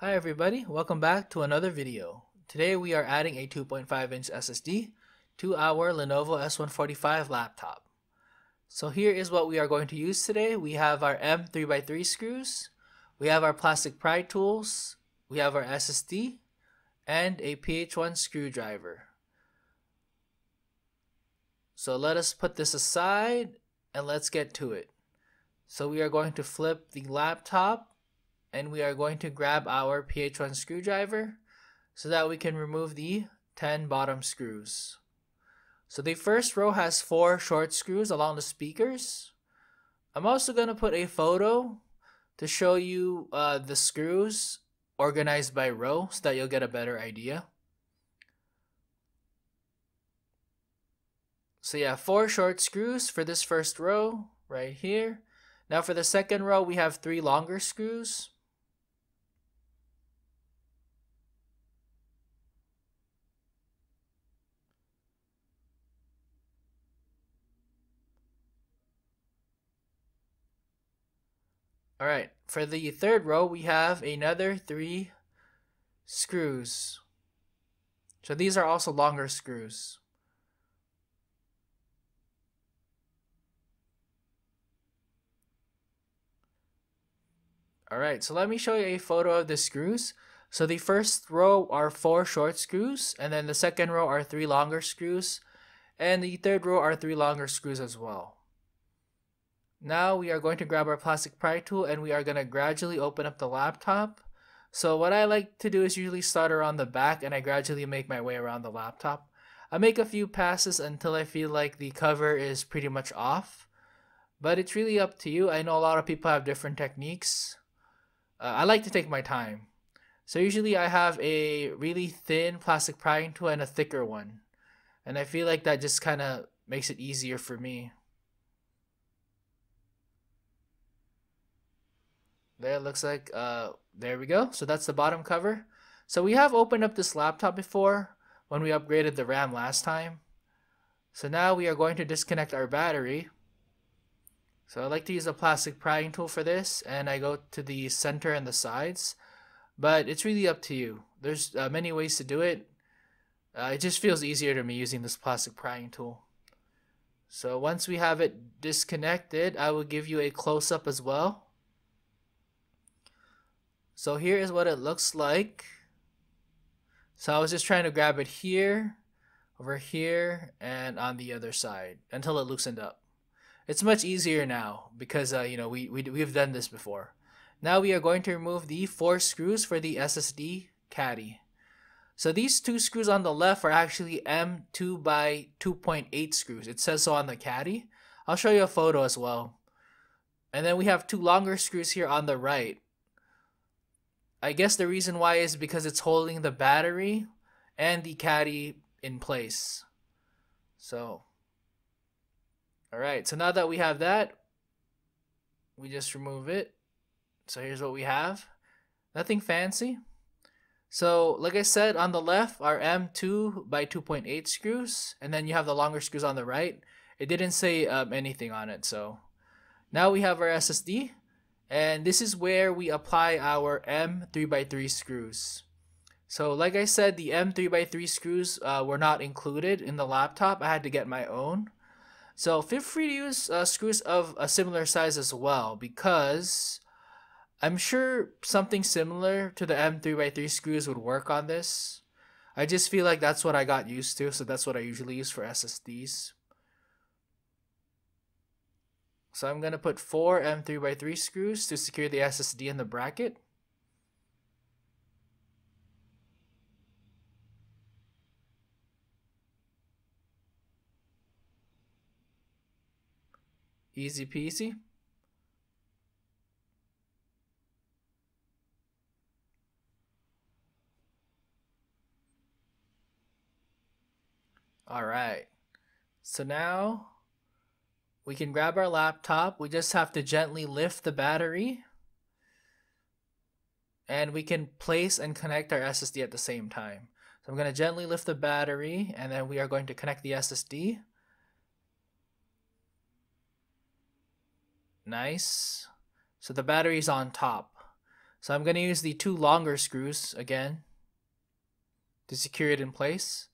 Hi everybody, welcome back to another video. Today we are adding a 2.5 inch SSD to our Lenovo S145 laptop. So here is what we are going to use today. We have our M3x3 screws, we have our plastic pry tools, we have our SSD, and a PH1 screwdriver. So let us put this aside and let's get to it. So we are going to flip the laptop and we are going to grab our PH1 screwdriver so that we can remove the 10 bottom screws. So the first row has 4 short screws along the speakers. I'm also going to put a photo to show you the screws organized by row so that you'll get a better idea. So yeah, 4 short screws for this first row right here. Now for the second row, we have 3 longer screws. Alright, for the third row, we have another 3 screws. So these are also longer screws. Alright, so let me show you a photo of the screws. So the first row are 4 short screws, and then the second row are 3 longer screws, and the third row are 3 longer screws as well. Now we are going to grab our plastic pry tool and we are going to gradually open up the laptop. So what I like to do is usually start around the back and I gradually make my way around the laptop. I make a few passes until I feel like the cover is pretty much off. But it's really up to you. I know a lot of people have different techniques. I like to take my time. So usually I have a really thin plastic prying tool and a thicker one. And I feel like that just kind of makes it easier for me. There it looks like, there we go. So that's the bottom cover. So we have opened up this laptop before when we upgraded the RAM last time. So now we are going to disconnect our battery. So I like to use a plastic prying tool for this and I go to the center and the sides, but it's really up to you. There's many ways to do it. It just feels easier to me using this plastic prying tool. So once we have it disconnected, I will give you a close-up as well. So here is what it looks like. So I was just trying to grab it here, over here, and on the other side until it loosened up. It's much easier now because you know we've done this before. Now we are going to remove the 4 screws for the SSD caddy. So these 2 screws on the left are actually M2 by 2.8 screws. It says so on the caddy. I'll show you a photo as well. And then we have 2 longer screws here on the right. I guess the reason why is because it's holding the battery and the caddy in place. So, alright, so now that we have that, we just remove it. So here's what we have. Nothing fancy. So, like I said, on the left are M2 by 2.8 screws, and then you have the longer screws on the right. It didn't say anything on it, so. Now we have our SSD. And this is where we apply our M3x3 screws. So like I said, the M3x3 screws were not included in the laptop. I had to get my own. So feel free to use screws of a similar size as well, because I'm sure something similar to the M3x3 screws would work on this. I just feel like that's what I got used to, so that's what I usually use for SSDs. So I'm going to put 4 M3x3 screws to secure the SSD in the bracket. Easy peasy. All right. So now we can grab our laptop, we just have to gently lift the battery and we can place and connect our SSD at the same time. So I'm going to gently lift the battery and then we are going to connect the SSD. Nice. So the battery is on top. So I'm going to use the two longer screws again to secure it in place.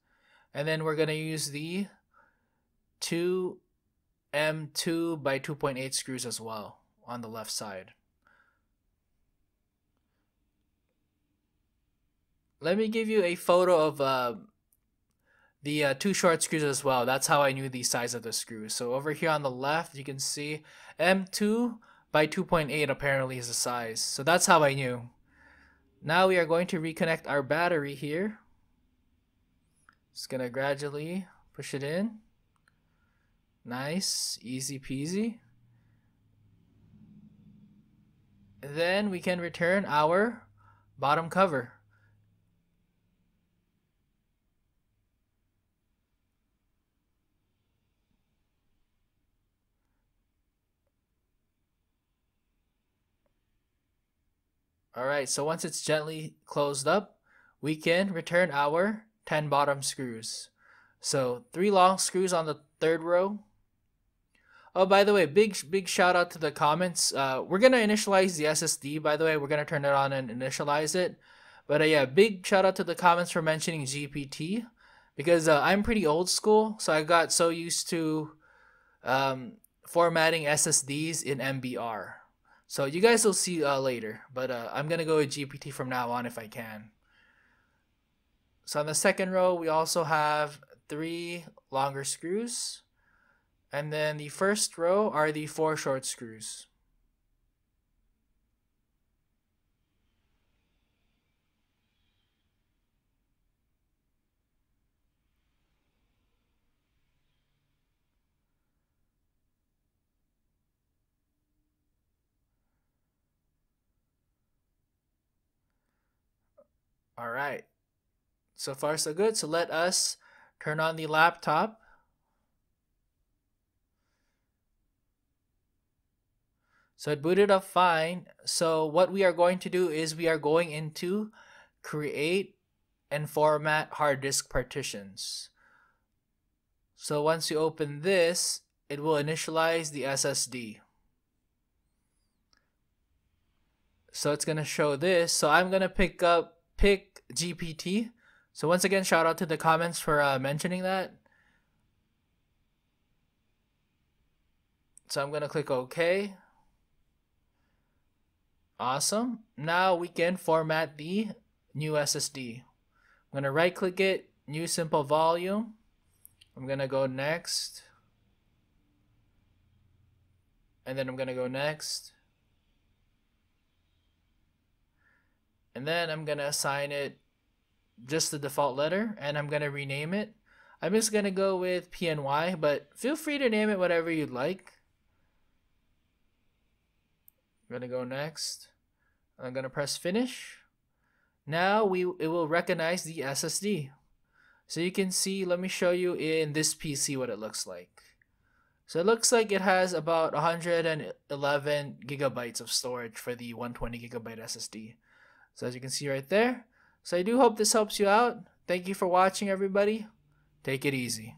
And then we're going to use the two M2 by 2.8 screws as well on the left side. Let me give you a photo of the two short screws as well. That's how I knew the size of the screws. So over here on the left, you can see M2 by 2.8 apparently is the size. So that's how I knew. Now we are going to reconnect our battery here. Just gonna gradually push it in. Nice, easy peasy. And then we can return our bottom cover. Alright, so once it's gently closed up, we can return our 10 bottom screws. So 3 long screws on the third row. Oh, by the way, big shout out to the comments. We're going to initialize the SSD, by the way. We're going to turn it on and initialize it. But yeah, big shout out to the comments for mentioning GPT. Because I'm pretty old school, so I got so used to formatting SSDs in MBR. So you guys will see later, but I'm going to go with GPT from now on if I can. So on the second row, we also have 3 longer screws. And then the first row are the 4 short screws. Alright, so far so good. So let us turn on the laptop. So it booted up fine. So what we are going to do is we are going into create and format hard disk partitions. So once you open this, it will initialize the SSD. So it's going to show this. So I'm going to pick GPT. So once again, shout out to the comments for mentioning that. So I'm going to click OK. Awesome. Now we can format the new SSD. I'm going to right click it, new simple volume. I'm going to go next. And then I'm going to go next. And then I'm going to assign it just the default letter, and I'm going to rename it. I'm just going to go with PNY, but feel free to name it whatever you'd like. I'm going to go next. I'm going to press finish. Now it will recognize the SSD. So you can see, let me show you in this PC what it looks like. So it looks like it has about 111 gigabytes of storage for the 120 gigabyte SSD. So as you can see right there. So I do hope this helps you out. Thank you for watching, everybody. Take it easy.